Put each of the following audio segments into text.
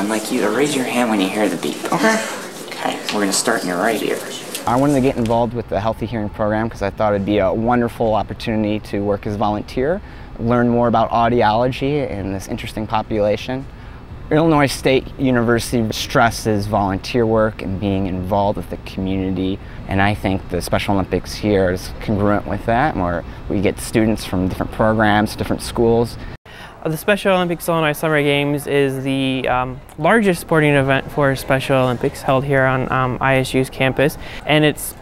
I'd like you to raise your hand when you hear the beep. Okay. Okay, we're gonna start in your right ear. I wanted to get involved with the Healthy Hearing program because I thought it'd be a wonderful opportunity to work as a volunteer, learn more about audiology and this interesting population. Illinois State University stresses volunteer work and being involved with the community, and I think the Special Olympics here is congruent with that, where we get students from different programs, different schools. The Special Olympics Illinois Summer Games is the largest sporting event for Special Olympics held here on ISU's campus, and it's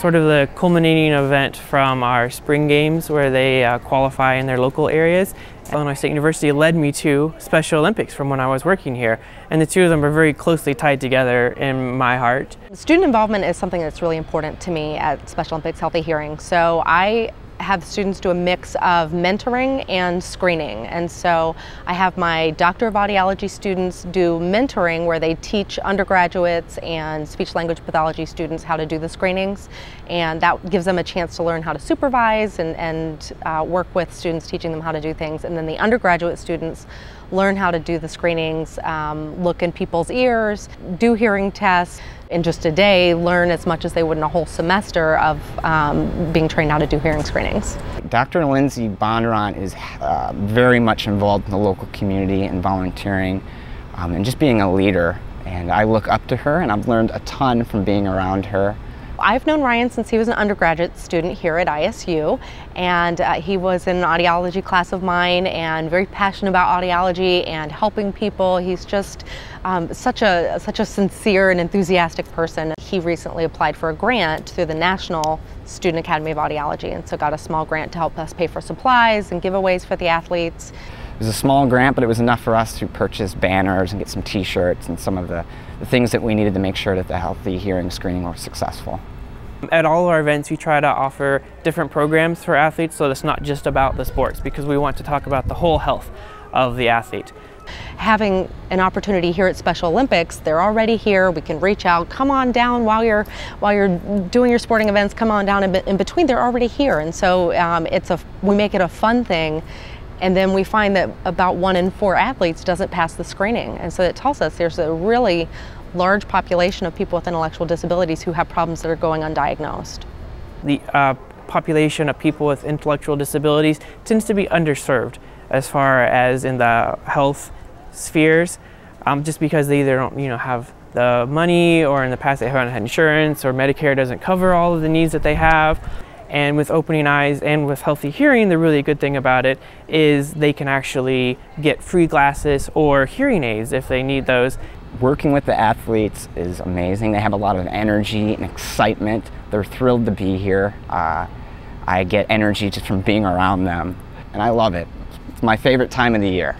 sort of the culminating event from our spring games where they qualify in their local areas. Illinois State University led me to Special Olympics from when I was working here, and the two of them are very closely tied together in my heart. Student involvement is something that's really important to me at Special Olympics Healthy Hearing, so I have students do a mix of mentoring and screening. And so I have my Doctor of Audiology students do mentoring where they teach undergraduates and speech language pathology students how to do the screenings. And that gives them a chance to learn how to supervise and work with students, teaching them how to do things. And then the undergraduate students learn how to do the screenings, look in people's ears, do hearing tests, in just a day learn as much as they would in a whole semester of being trained how to do hearing screenings. Dr. Lindsay Bondurant is very much involved in the local community and volunteering and just being a leader, and I look up to her and I've learned a ton from being around her. I've known Ryan since he was an undergraduate student here at ISU, and he was in an audiology class of mine and very passionate about audiology and helping people. He's just such a sincere and enthusiastic person. He recently applied for a grant through the National Student Academy of Audiology, and so got a small grant to help us pay for supplies and giveaways for the athletes. It was a small grant, but it was enough for us to purchase banners and get some t-shirts and some of the things that we needed to make sure that the Healthy Hearing screening was successful. At all of our events, we try to offer different programs for athletes, so it's not just about the sports, because we want to talk about the whole health of the athlete. Having an opportunity here at Special Olympics, they're already here, we can reach out, come on down while you're doing your sporting events, come on down in between, they're already here. And so we make it a fun thing. And then we find that about 1 in 4 athletes doesn't pass the screening. And so it tells us there's a really large population of people with intellectual disabilities who have problems that are going undiagnosed. The population of people with intellectual disabilities tends to be underserved as far as in the health spheres, just because they either don't, have the money, or in the past they haven't had insurance, or Medicare doesn't cover all of the needs that they have. And with Opening Eyes and with Healthy Hearing, the really good thing about it is they can actually get free glasses or hearing aids if they need those. Working with the athletes is amazing. They have a lot of energy and excitement. They're thrilled to be here. I get energy just from being around them, and I love it. It's my favorite time of the year.